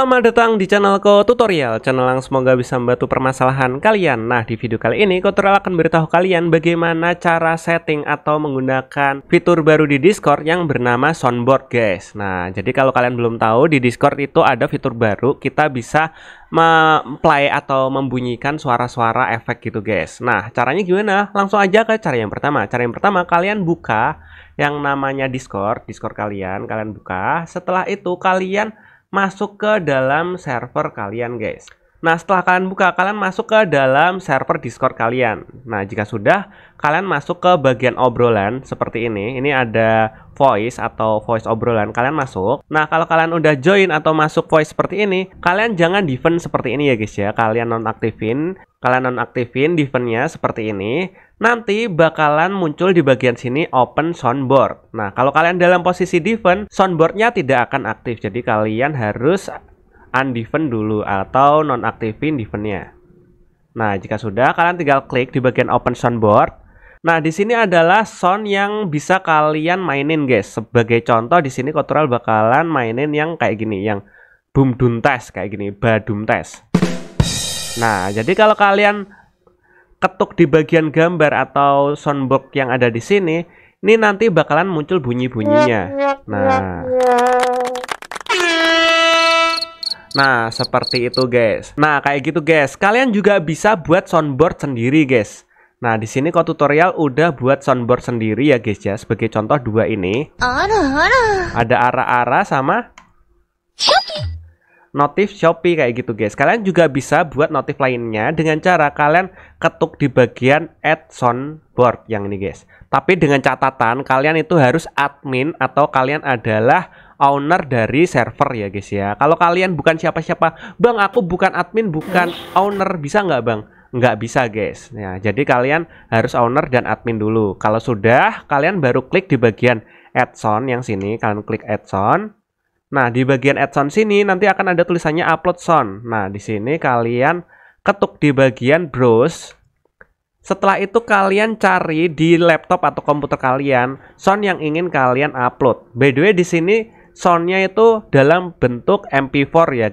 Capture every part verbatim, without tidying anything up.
Selamat datang di channel Ko Tutorial, channel yang semoga bisa membantu permasalahan kalian. Nah, di video kali ini Ko Tutorial akan beritahu kalian bagaimana cara setting atau menggunakan fitur baru di Discord yang bernama soundboard, guys. Nah, jadi kalau kalian belum tahu, di Discord itu ada fitur baru, kita bisa memplay atau membunyikan suara-suara efek gitu, guys. Nah, caranya gimana? Langsung aja ke cara yang pertama. Cara yang pertama, kalian buka yang namanya Discord, Discord kalian, kalian buka. Setelah itu kalian masuk ke dalam server kalian, guys. Nah, setelah kalian buka, kalian masuk ke dalam server Discord kalian. Nah, jika sudah, kalian masuk ke bagian obrolan seperti ini. Ini ada voice atau voice obrolan, kalian masuk. Nah, kalau kalian udah join atau masuk voice seperti ini, kalian jangan defend seperti ini ya, guys ya. Kalian nonaktifin, kalian nonaktifin defendnya seperti ini. Nanti bakalan muncul di bagian sini open soundboard. Nah, kalau kalian dalam posisi defend, soundboardnya tidak akan aktif. Jadi kalian harus undefend dulu atau nonaktifin defendnya. Nah, jika sudah, kalian tinggal klik di bagian open soundboard. Nah, di sini adalah sound yang bisa kalian mainin, guys. Sebagai contoh, di sini Ko Tutorial bakalan mainin yang kayak gini, yang boom dun tes kayak gini, badum tes. Nah, jadi kalau kalian ketuk di bagian gambar atau soundboard yang ada di sini, ini nanti bakalan muncul bunyi-bunyinya. Nah. Nah, seperti itu, guys. Nah, kayak gitu, guys. Kalian juga bisa buat soundboard sendiri, guys. Nah, di sini Ko Tutorial udah buat soundboard sendiri ya, guys ya. Sebagai contoh dua ini. Ada ara-ara sama Shopee. Notif Shopee kayak gitu, guys. Kalian juga bisa buat notif lainnya dengan cara kalian ketuk di bagian add soundboard yang ini, guys. Tapi dengan catatan kalian itu harus admin atau kalian adalah owner dari server ya, guys ya. Kalau kalian bukan siapa-siapa, bang aku bukan admin, bukan owner, bisa nggak bang? Nggak bisa, guys. Nah, jadi kalian harus owner dan admin dulu. Kalau sudah, kalian baru klik di bagian add sound yang sini. Kalian klik add sound. Nah, di bagian add sound sini nanti akan ada tulisannya upload sound. Nah, di sini kalian ketuk di bagian browse. Setelah itu kalian cari di laptop atau komputer kalian sound yang ingin kalian upload. By the way, di sini soundnya itu dalam bentuk M P four ya,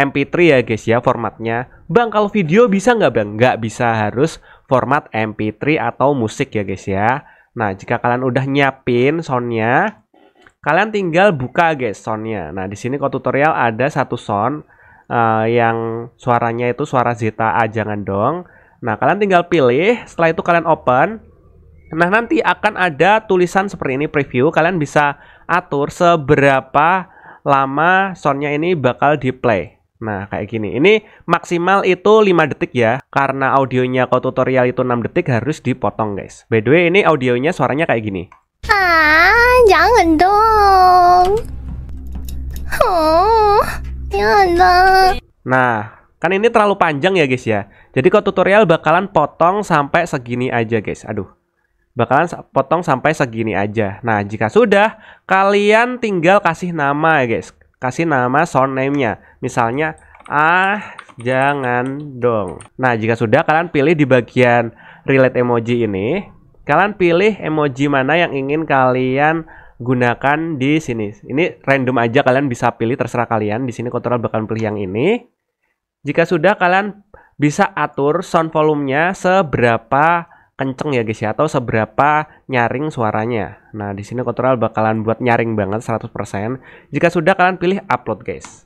M P three ya, guys ya, formatnya. Bang, kalau video bisa nggak bang? Nggak bisa, harus format M P three atau musik ya, guys ya. Nah, jika kalian udah nyiapin soundnya, kalian tinggal buka, guys, soundnya. Nah, di sini Ko Tutorial ada satu sound uh, yang suaranya itu suara zeta A, jangan dong. Nah, kalian tinggal pilih. Setelah itu kalian open. Nah, nanti akan ada tulisan seperti ini preview. Kalian bisa atur seberapa lama soundnya ini bakal di play. Nah, kayak gini. Ini maksimal itu lima detik ya. Karena audionya Ko Tutorial itu enam detik, harus dipotong, guys. By the way, ini audionya suaranya kayak gini. Ah, jangan dong. Oh, jangan. Nah, kan ini terlalu panjang ya, guys ya. Jadi Ko Tutorial bakalan potong sampai segini aja, guys. Aduh. Bakalan potong sampai segini aja. Nah, jika sudah, kalian tinggal kasih nama ya, guys. Kasih nama sound name-nya. Misalnya ah, jangan dong. Nah, jika sudah, kalian pilih di bagian relate emoji ini. Kalian pilih emoji mana yang ingin kalian gunakan di sini. Ini random aja, kalian bisa pilih terserah kalian. Di sini Ko Tutorial bakal pilih yang ini. Jika sudah, kalian bisa atur sound volume-nya seberapa kenceng ya, guys ya, atau seberapa nyaring suaranya. Nah, di sini Ko Tutorial bakalan buat nyaring banget seratus persen. Jika sudah, kalian pilih upload, guys.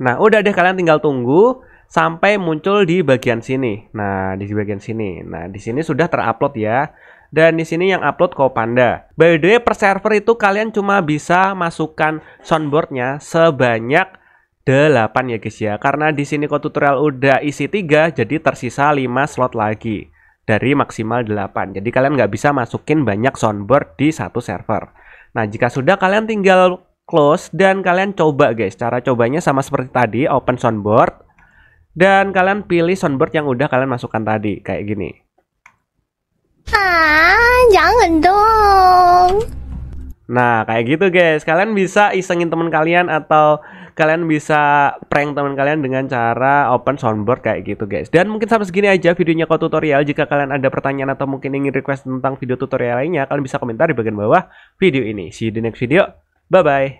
Nah, udah deh, kalian tinggal tunggu sampai muncul di bagian sini. Nah, di bagian sini. Nah, di sini sudah terupload ya. Dan di sini yang upload Ko Panda. By the way, per server itu kalian cuma bisa masukkan soundboardnya sebanyak delapan ya, guys ya. Karena di sini Ko Tutorial udah isi tiga, jadi tersisa lima slot lagi dari maksimal delapan. Jadi kalian nggak bisa masukin banyak soundboard di satu server. Nah, jika sudah, kalian tinggal close dan kalian coba, guys. Cara cobanya sama seperti tadi, open soundboard. Dan kalian pilih soundboard yang udah kalian masukkan tadi, kayak gini. Ah, jangan dong. Nah, kayak gitu, guys. Kalian bisa isengin teman kalian atau kalian bisa prank teman kalian dengan cara open soundboard kayak gitu, guys. Dan mungkin sampai segini aja videonya Ko Tutorial. Jika kalian ada pertanyaan atau mungkin ingin request tentang video tutorial lainnya, kalian bisa komentar di bagian bawah video ini. See you di next video. Bye-bye.